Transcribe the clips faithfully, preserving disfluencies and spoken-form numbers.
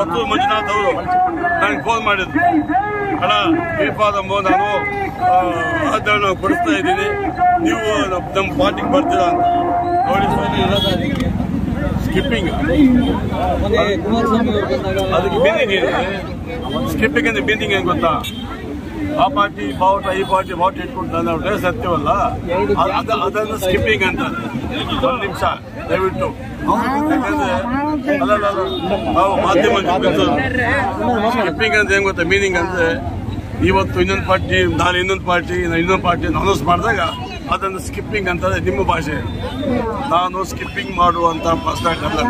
ಮತ್ತು ಮಂಜುನಾಥ್ ಅವರು ನನಗೆ ಫೋನ್ ಮಾಡಿದ್ರು, ಅಣ್ಣ ಶ್ರೀಪಾದ ಮೋಹನ್ ನಾನು ಅದನ್ನು ಕೊಡಿಸ್ತಾ ಇದ್ದೀನಿ, ನೀವು ನಮ್ಮ ಪಾರ್ಟಿಗೆ ಬರ್ತೀರಾ ಅಂತ. ನೋಡಿ ಸ್ಕಿಪ್ಪಿಂಗ್ ಅದಕ್ಕೆ ಬಿಂದಿಗೆ ಸ್ಕಿಪ್ಪಿಂಗ್ ಅಂದ್ರೆ ಬಿಂದಿಗೆ ಏನು ಗೊತ್ತಾ? ಆ ಪಾರ್ಟಿ ಬಾವುಟ ಈ ಪಾರ್ಟಿ ಬಾವುಟ ಇಟ್ಕೊಂಡು ನಾವು ಡ್ರೆಸ್ ಹತ್ತೀವಲ್ಲ, ಅದನ್ನು ಸ್ಕಿಪ್ಪಿಂಗ್ ಅಂತ. ಒಂದು ನಿಮಿಷ ದಯವಿಟ್ಟು, ಯಾಕಂದ್ರೆ ನಾವು ಮಾಧ್ಯಮ ಸ್ಕಿಪ್ಪಿಂಗ್ ಅಂತ ಏನ್ ಗೊತ್ತಾ ಮೀನಿಂಗ್ ಅಂದ್ರೆ, ಇವತ್ತು ಇನ್ನೊಂದು ಪಾರ್ಟಿ ನಾಳೆ ಇನ್ನೊಂದು ಪಾರ್ಟಿ ಇನ್ನೊಂದು ಪಾರ್ಟಿ ಅನೌನ್ಸ್ ಮಾಡಿದಾಗ ಅದನ್ನು ಸ್ಕಿಪ್ಪಿಂಗ್ ಅಂತಾರೆ ನಿಮ್ಮ ಭಾಷೆ. ನಾನು ಸ್ಕಿಪ್ಪಿಂಗ್ ಮಾಡುವಂತ ಪರ್ಸನಾಲಿಟಿ ಅಲ್ಲ,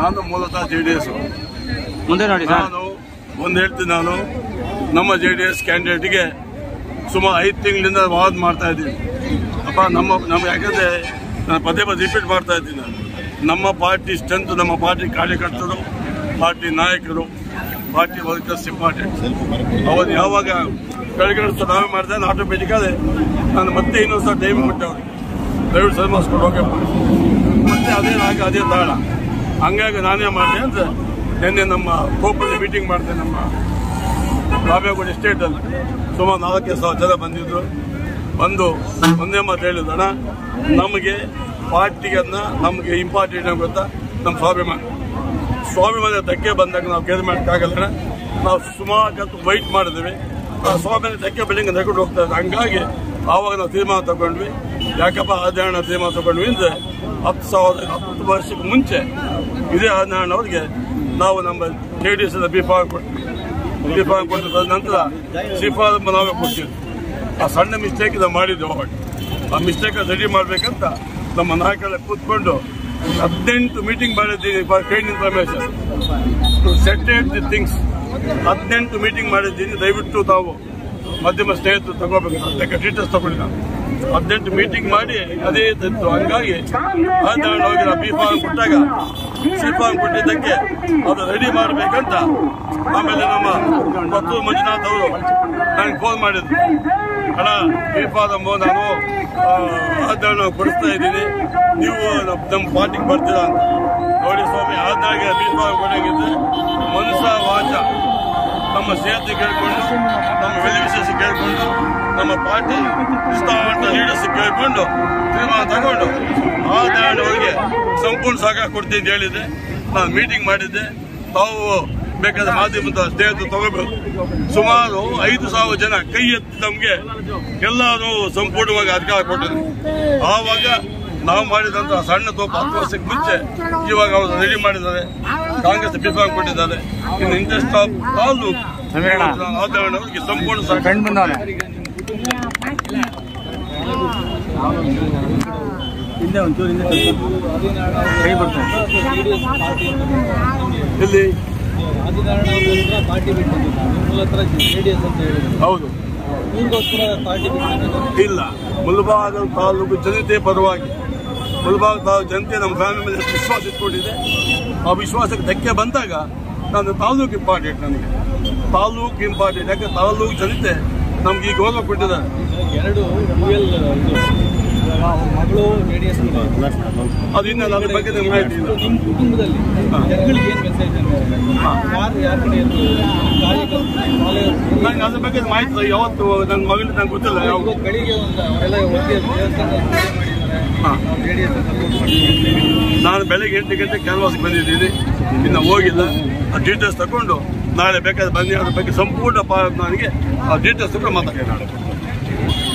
ನಾನು ಮೂಲತಃ ಜೆ ಡಿ ಎಸ್. ಮುಂದೆ ನೋಡಿ, ನಾನು ಒಂದು ಹೇಳ್ತೀನಿ, ನಾನು ನಮ್ಮ ಜೆ ಡಿ ಎಸ್ ಕ್ಯಾಂಡಿಡೇಟ್ಗೆ ಸುಮಾರು ಐದು ತಿಂಗಳಿಂದ ವಾದ ಮಾಡ್ತಾ ಇದ್ದೀನಿ. ಅಪ್ಪ ನಮ್ಮ ನಮ್ಮ ಯಾಕಂದರೆ ನಾನು ಪದೇ ಪದೇ ರಿಪೀಟ್ ಮಾಡ್ತಾ ಇದ್ದೀನಿ, ನಾನು ನಮ್ಮ ಪಾರ್ಟಿ ಸ್ಟ್ರೆಂತ್, ನಮ್ಮ ಪಾರ್ಟಿ ಕಾರ್ಯಕರ್ತರು, ಪಾರ್ಟಿ ನಾಯಕರು, ಪಾರ್ಟಿ ವರ್ಕರ್ಸ್ ಇಂಪಾರ್ಟೆಂಟ್. ಅವರು ಯಾವಾಗ ಕಡೆಗಣಿಸ್ತಾ ನಾವೇ ಮಾಡಿದ್ರೆ ಆಟೋಮೆಟಿಕ್ಕಾಗಿ ನಾನು ಮತ್ತೆ ಇನ್ನೊಂದು ಸಹ ಟೈಮ್ ಕೊಟ್ಟವ್ರು, ದಯವಿಟ್ಟು ಸರಿಮಾಸ್ಕೊಂಡು ಹೋಗಿ ಮತ್ತೆ ಅದೇ ನಾಯಕ ಅದೇ ತಾಳ. ಹಂಗಾಗಿ ನಾನೇ ಮಾಡಿದೆ ಅಂದರೆ ನಿನ್ನೆ ನಮ್ಮ ಕೋಪಲ್ಲಿ ಮೀಟಿಂಗ್ ಮಾಡಿದೆ, ನಮ್ಮ ರಾಮೇಗೌಡ ಎಸ್ಟೇಟಲ್ಲಿ ಸುಮಾರು ನಾಲ್ಕೈದು ಸಾವಿರ ಜನ ಬಂದಿದ್ದರು. ಬಂದು ಒಂದೇ ಮಾತು ಹೇಳಿದಣ, ನಮಗೆ ಪಾರ್ಟಿಗನ್ನ ನಮಗೆ ಇಂಪಾರ್ಟೆಂಟ್ ಆಗಿ ಗೊತ್ತಾ, ನಮ್ಮ ಸ್ವಾಭಿಮಾನ ಸ್ವಾಭಿಮಾನ ಧಕ್ಕೆ ಬಂದಾಗ ನಾವು ಕೇರ್ ಮಾಡೋಕ್ಕಾಗಲ್ಲ. ನಾವು ಸುಮಾರು ವೈಟ್ ಮಾಡಿದ್ವಿ, ಆ ಸ್ವಾಭಿಮಾನ ಧಕ್ಕೆ ಬೆಳಿಗ್ಗೆ ನಗೊಂಡು ಹೋಗ್ತಾ ಇದ್ದೆ. ಹಂಗಾಗಿ ಆವಾಗ ನಾವು ತೀರ್ಮಾನ ತಗೊಂಡ್ವಿ, ಯಾಕಪ್ಪ ಆದಿನಾರಾಯಣ ತೀರ್ಮಾನ ತಗೊಂಡ್ವಿ ಅಂದರೆ ಹತ್ತು ಸಾವಿರದ ಹತ್ತು ವರ್ಷಕ್ಕೆ ಮುಂಚೆ ಇದೇ ಆದಿನಾರಾಯಣ ಅವ್ರಿಗೆ ನಾವು ನಮ್ಮ ಜೆ ಡಿ ಎಸ್ ಎಲ್ಲ ಬಿಫಾರ್ ಕೊಟ್ವಿ. ಬಿಫಾರ್ ಕೊಟ್ಟ ನಂತರ ಶಿಫಾರಸ್ ನಾವೇ ಕೊಡ್ತೀವಿ. ಆ ಸಣ್ಣ ಮಿಸ್ಟೇಕ್ ನಾವು ಮಾಡಿದ್ದೆವು ಅವಾಗ. ಆ ಮಿಸ್ಟೇಕನ್ನು ರೆಡಿ ಮಾಡಬೇಕಂತ ನಮ್ಮ ನಾಯಕರೇ ಕೂತ್ಕೊಂಡು ಹದಿನೆಂಟು ಮೀಟಿಂಗ್ ಮಾಡಿದ್ದೀನಿ for gain information to settle the things. ಹದಿನೆಂಟು ಮೀಟಿಂಗ್ ಮಾಡಿದ್ದೀನಿ. ದಯವಿಟ್ಟು ತಾವು ಮಧ್ಯಮ ಸ್ನೇಹಿತರು ತಗೋಬೇಕು, ಅದಕ್ಕೆ ಡೀಟೇಲ್ಸ್ ತಗೊಂಡು ನಾನು ಹದಿನೆಂಟು ಮೀಟಿಂಗ್ ಮಾಡಿ ಅದೇ ಇತ್ತು. ಹಂಗಾಗಿ ಆಧಾರ ಬಿಫಾರ್ ಕೊಟ್ಟಾಗ ಶಿಫಾರಸ್ ಕೊಟ್ಟಿದ್ದಕ್ಕೆ ಅದು ರೆಡಿ ಮಾಡಬೇಕಂತ ಆಮೇಲೆ ನಮ್ಮ ಮತ್ತೂರು ಮಂಜುನಾಥ್ ಅವರು ನನಗೆ ಫೋನ್ ಮಾಡಿದ್ರು, ಅಣ್ಣ ಶ್ರೀಪಾದ ಮೋಹನ್ ನಾನು ಆಧಾರನ ಕೊಡಿಸ್ತಾ ಇದ್ದೀನಿ, ನೀವು ನಮ್ಮ ಪಾರ್ಟಿಗೆ ಬರ್ತೀರಾ ಅಂತ. ನೋಡಿ ಸ್ವಾಮಿ, ಆದಾಗ ಶ್ರೀಪಾದ ಕೊಡಂಗಿದ್ರೆ ಮನಸ ವಾಚ ನಮ್ಮ ಸೇತುವೆ ಕೇಳಿಕೊಂಡು, ನಮ್ಮ ವೆಲ್ ವಿಶೇಷ ಕೇಳಿಕೊಂಡು, ನಮ್ಮ ಪಾರ್ಟಿ ಇಷ್ಟಪಟ್ಟ ಲೀಡರ್ಸ್ ಕೇಳಿಕೊಂಡು ತೀರ್ಮಾನ ತಗೊಂಡು ಆಧಾರನವರಿಗೆ ಸಂಪೂರ್ಣ ಸಹಕಾರ ಕೊಡ್ತೀನಿ ಅಂತ ಹೇಳಿದ್ದೆ. ನಾನು ಮೀಟಿಂಗ್ ಮಾಡಿದ್ದೆ, ತಾವು ಬೇಕಾದ ಮಾಧ್ಯಮದ ಸ್ನೇಹಿತರು ತಗೋಬೇಕು. ಸುಮಾರು ಐದು ಸಾವಿರ ಜನ ಕೈ ಎತ್ತಿ ನಮಗೆ ಎಲ್ಲರೂ ಸಂಪೂರ್ಣವಾಗಿ ಅಧಿಕಾರ ಕೊಟ್ಟಿದ್ರು. ಆವಾಗ ನಾವು ಮಾಡಿದಂಥ ಸಣ್ಣ ತೋಪ ಹತ್ತು ವರ್ಷಕ್ಕೆ ಮುಂಚೆ ಇವಾಗ ಅವರು ರೆಡಿ ಮಾಡಿದ್ದಾರೆ, ಕಾಂಗ್ರೆಸ್ ಬಿಫಾರ್ ಕೊಟ್ಟಿದ್ದಾರೆ. ಇನ್ ಇಂಟ್ರೆಸ್ಟ್ ಆಫ್ ಕಾಲು ಆಧಾರಣವರಿಗೆ ಸಂಪೂರ್ಣ ಇಲ್ಲಿ ಪಾರ್ಟಿ ಬಿಟ್ಟು ಮೂಲತ್ರ ಜೆಡಿಎಸ್ ಅಂತ ಹೇಳಿದ್ರು. ಹೌದು, ಪಾರ್ಟಿ ಇಲ್ಲ, ಮುಲ್ಬಾಗ ತಾಲೂಕು ಜನತೆ ಪರವಾಗಿ, ಮುಲ್ಬಾಗ ತಾಲೂಕು ಜನತೆ ನಮ್ಮ ಫ್ಯಾಮಿಲಿ ಮೇಲೆ ವಿಶ್ವಾಸ ಇಟ್ಕೊಂಡಿದೆ. ಆ ವಿಶ್ವಾಸಕ್ಕೆ ಧಕ್ಕೆ ಬಂದಾಗ ನಾನು ತಾಲೂಕು ಇಂಪಾರ್ಟೆಂಟ್, ನನಗೆ ತಾಲೂಕು ಇಂಪಾರ್ಟೆಂಟ್. ಯಾಕಂದ್ರೆ ತಾಲೂಕು ಜನತೆ ನಮ್ಗೆ ಈ ಗೌರವ ಕೊಟ್ಟಿದ್ದಾರೆ. ಎರಡು ಮಗಳು ಜೆಡಿಎಸ್ ಅದು ಇನ್ನು ನನ್ನ ಬಗ್ಗೆ ನಮ್ಮ ಕುಟುಂಬದಲ್ಲಿ ನಂಗೆ ಅದ್ರ ಬಗ್ಗೆ ಮಾಹಿತಿ ಯಾವತ್ತು ನನ್ನ ಮಗನಿಗೆ ನಂಗೆ ಗೊತ್ತಿಲ್ಲ. ಯಾವಾಗ ಬೆಳಿಗ್ಗೆ ನಾನು ಬೆಳಗ್ಗೆ ಎಂಟು ಗಂಟೆ ಕ್ಯಾನ್ವಾಸ್ಗೆ ಬಂದಿದ್ದೀನಿ, ಇನ್ನು ಹೋಗಿಲ್ಲ. ಆ ಡೀಟೇಲ್ಸ್ ತಗೊಂಡು ನಾಳೆ ಬೇಕಾದ್ರೆ ಬನ್ನಿ, ಅದ್ರ ಬಗ್ಗೆ ಸಂಪೂರ್ಣ ನನಗೆ ಆ ಡೀಟೇಲ್ಸ್ ತಗೊಂಡು ಮಾತಾಡ್ತೀನಿ ನಾಳೆ.